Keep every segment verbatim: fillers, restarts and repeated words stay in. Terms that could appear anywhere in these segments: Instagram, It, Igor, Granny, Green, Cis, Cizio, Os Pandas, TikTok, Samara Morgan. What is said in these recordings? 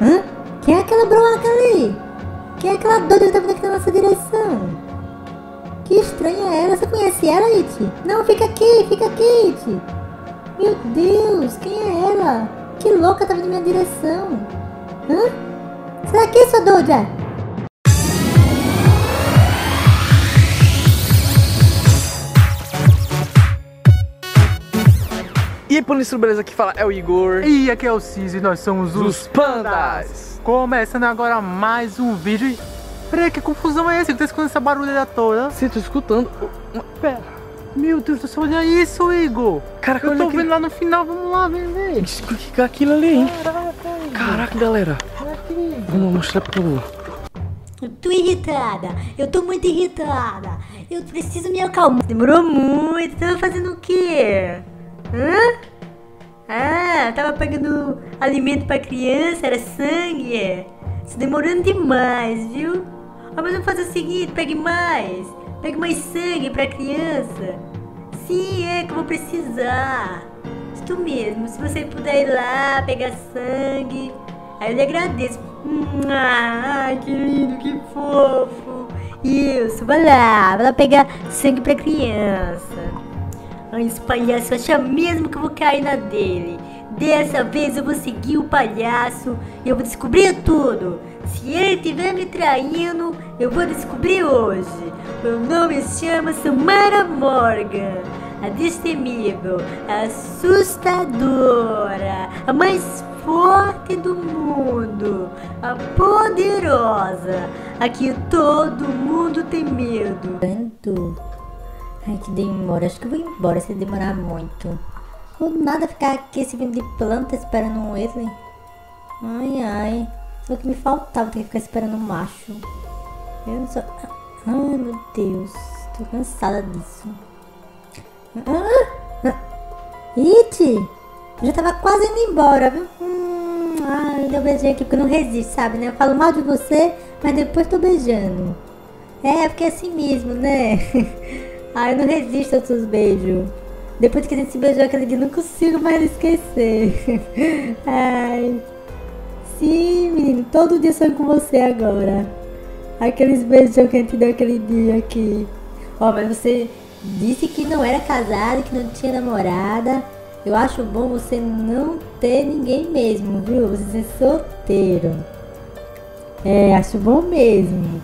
Hã? Quem é aquela broaca ali? Quem é aquela doida que tá vindo aqui na nossa direção? Que estranha é ela, você conhece ela, It? Não, fica aqui, fica aqui, It! Meu Deus, quem é ela? Que louca, tá vindo na minha direção! Hã? Sai daqui, sua doida! E aí, polícia, beleza? Aqui fala é o Igor. E aqui é o Cis e nós somos os, os pandas. pandas! Começando agora mais um vídeo. Peraí, que confusão é essa? Que tá escutando essa barulheira toda? Sim, tô escutando. Pera. Meu Deus do céu, olha isso, Igor. Caraca, eu tô vendo aquele... lá no final, vamos lá, vem ver. O que é aquilo ali, hein? Caraca, Igor. Caraca, galera. Caraca. Vamos mostrar pra todo mundo. Eu tô irritada. Eu tô muito irritada. Eu preciso me acalmar. Demorou muito. Tava fazendo o quê? Hã? Ah, tava pegando alimento pra criança, era sangue. Tá demorando demais, viu? Ah, mas vamos fazer o seguinte, pegue mais, pegue mais sangue pra criança. Sim, é que eu vou precisar. Isso mesmo, se você puder ir lá, pegar sangue, aí eu lhe agradeço. Ai, que lindo, que fofo. Isso, vai lá, vai lá pegar sangue pra criança. Ai, esse palhaço acha mesmo que eu vou cair na dele. Dessa vez eu vou seguir o palhaço e eu vou descobrir tudo. Se ele estiver me traindo, eu vou descobrir hoje. Meu nome se chama Samara Morgan, a destemível, a assustadora, a mais forte do mundo, a poderosa, a que todo mundo tem medo. Tanto? Ai, que demora, acho que eu vou embora se demorar muito. Vou nada ficar aqui esse vídeo de planta esperando um Wesley. Ai, ai. Só que me faltava ter que ficar esperando um macho. Eu não sou... Ai, meu Deus. Tô cansada disso. Ah, ah. Iti! Eu já tava quase indo embora, viu? Hum, ai, ainda beijei aqui porque eu não resisto, sabe, né? Eu falo mal de você, mas depois tô beijando. É, porque é assim mesmo, né? Ai, eu não resisto aos seus beijos. Depois que a gente se beijou aquele dia, não consigo mais esquecer. Ai. Sim, menino, todo dia sonho com você agora. Aqueles beijos que a gente deu aquele dia aqui. Ó, mas você disse que não era casado, que não tinha namorada. Eu acho bom você não ter ninguém mesmo, viu? Você ser solteiro. É, acho bom mesmo.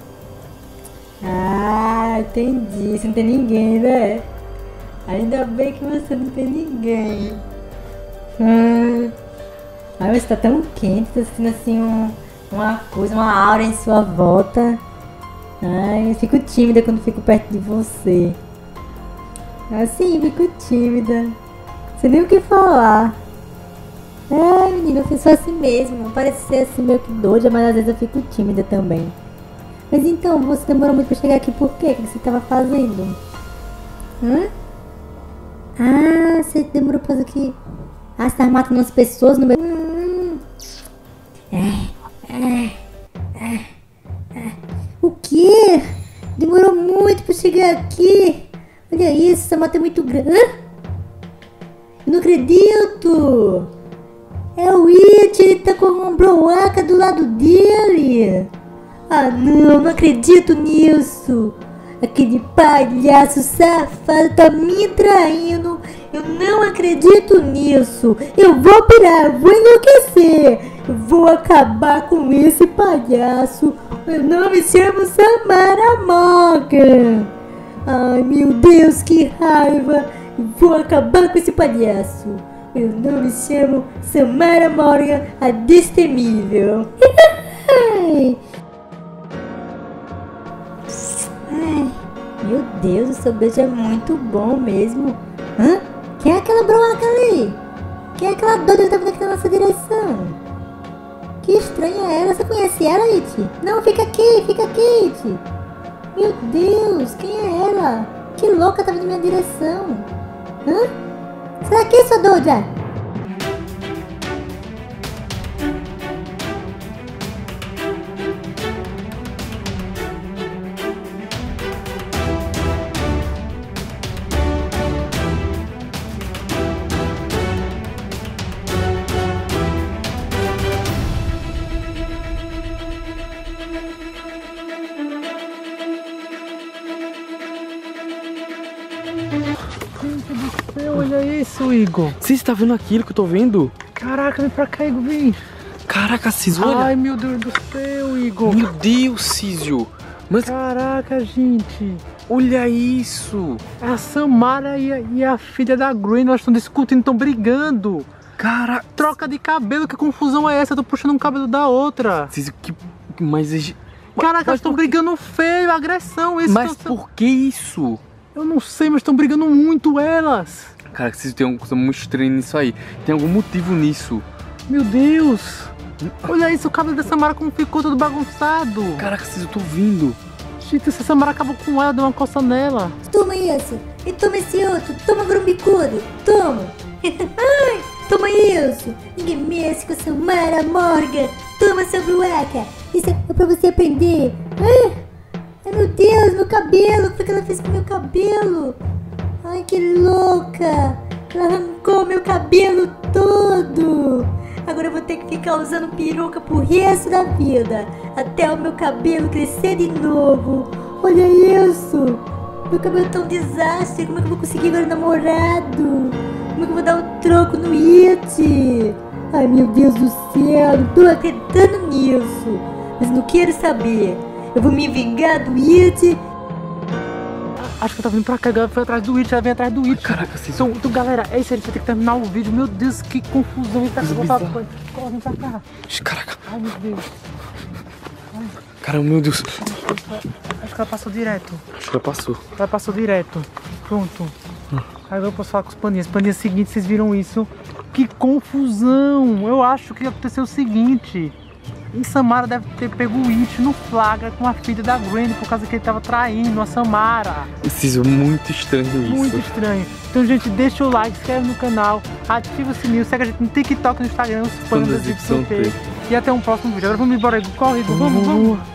Ah, entendi. Você não tem ninguém, né? Ainda bem que você não tem ninguém. Hum. Ai, mas tá tão quente, tá sentindo assim um, uma coisa, uma aura em sua volta. Ai, eu fico tímida quando fico perto de você. Assim, fico tímida. Sem nem o que falar. Ai, menina, eu sou assim mesmo. Parece ser assim meio que doida, mas às vezes eu fico tímida também. Mas então, você demorou muito pra chegar aqui, por quê? O que você tava fazendo? Hã? Ah, você demorou pra fazer aqui. Ah, você tá matando as pessoas no meio. Hum. Ah, ah, ah, ah. O que? Demorou muito pra chegar aqui. Olha isso, essa mata é muito grande. Ah? Eu não acredito. É o It, ele tá com uma broaca do lado dele. Ah, não, não acredito nisso. Aquele palhaço safado tá me traindo. Eu não acredito nisso. Eu vou pirar, eu vou enlouquecer. Eu vou acabar com esse palhaço. Meu nome se chama Samara Morgan. Ai, meu Deus, que raiva. Eu vou acabar com esse palhaço. Meu nome se chama Samara Morgan, a destemível. Meu Deus, o seu beijo é muito bom mesmo. Hã? Quem é aquela broaca ali? Quem é aquela doida que tá vindo aqui na nossa direção? Que estranha é ela, você conhece ela, It? Não, fica aqui, fica aqui, It. Meu Deus, quem é ela? Que louca, tá vindo na minha direção. Hã? Sai daqui, sua doida! isso, Igor? Cis, tá vendo aquilo que eu tô vendo? Caraca, vem pra cá, Igor, vem. Caraca, Cis, olha. Ai, meu Deus do céu, Igor. Meu Deus, Cizio. Mas... Caraca, gente. Olha isso. A Samara e a, e a filha da Green, elas estão discutindo, estão brigando. Cara, troca de cabelo, que confusão é essa? Eu tô puxando um cabelo da outra. Cizio, que... Mas... Caraca, elas estão porque... brigando feio, agressão. Esse mas tão... por que isso? Eu não sei, mas estão brigando muito elas. Cara, Cizio, tem alguma coisa muito estranha nisso aí. Tem algum motivo nisso. Meu Deus. Olha isso, o cabelo da Samara como ficou todo bagunçado. Caraca, Cizio, eu tô vindo. Gente, essa Samara acabou com ela, deu uma coça nela. Toma isso, e toma esse outro, toma grumbicudo, toma. Ai, toma isso. Ninguém mexe com a Samara Morgan. Toma, seu brueca. Isso é pra você aprender. Ai, meu Deus, meu cabelo. O que ela fez com meu cabelo? Ai, que louca. Ela arrancou meu cabelo todo. Agora eu vou ter que ficar usando peruca pro resto da vida. Até o meu cabelo crescer de novo. Olha isso. Meu cabelo tá um desastre. Como é que eu vou conseguir agora namorado? Como é que eu vou dar um troco no It? Ai, meu Deus do céu. Não tô acreditando nisso. Mas não quero saber. Eu vou me vingar do It. Acho que ela tá vindo pra cá, ela foi atrás do It, ela vem atrás do It. Caraca, sim. Então, então, galera, é isso aí, a gente vai ter que terminar o vídeo. Meu Deus, que confusão. Ele tá voltado. Corre pra cá. Caraca. Ai, meu Deus. Ai. Caramba, meu Deus. Acho que ela passou direto. Acho que ela passou. Ela passou direto. Pronto. Hum. Aí eu posso falar com os paninhas. Paninhas seguintes, vocês viram isso? Que confusão. Eu acho que aconteceu o seguinte. E Samara deve ter pego o It no flagra com a filha da Granny por causa que ele tava traindo a Samara. Isso é muito estranho isso. Muito estranho. Então, gente, deixa o like, se inscreve no canal, ativa o sininho, segue a gente no TikTok, no Instagram, os pandas, e até um próximo vídeo. Agora vamos embora, Igor. Corre, Igor. Vamos, vamos.